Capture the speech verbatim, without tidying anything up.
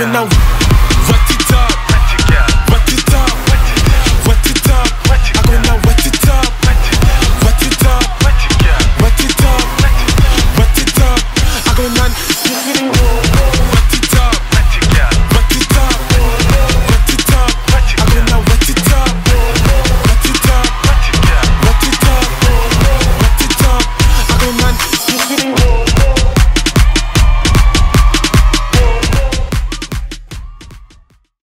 go now. Wet it up, wet it up, wet it up. I go now, wet it up, wet it up, wet it up, wet it up. I go now.